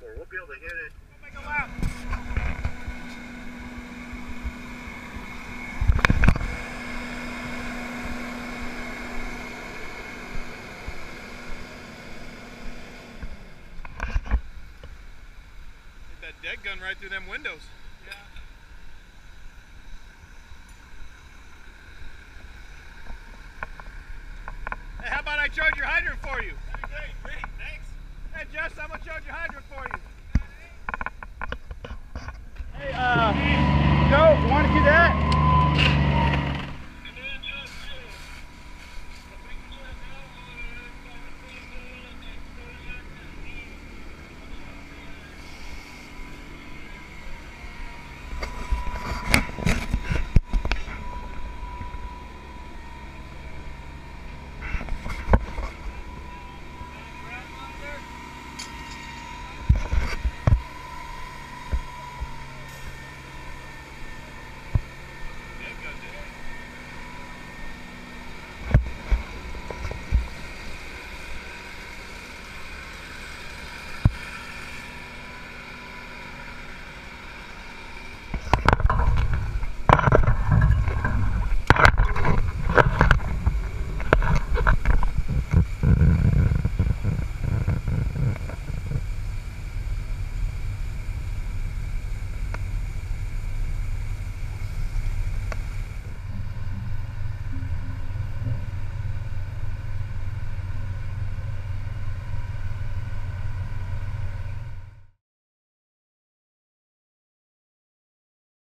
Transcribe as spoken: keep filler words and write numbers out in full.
for. We'll be able to hit it. We'll make a lap. Hit that dead gun right through them windows. Yeah. Hey, how about I charge your hydrant for you? That'd be great. Great, thanks. Hey, Jess, I'm going to charge your hydrant for you.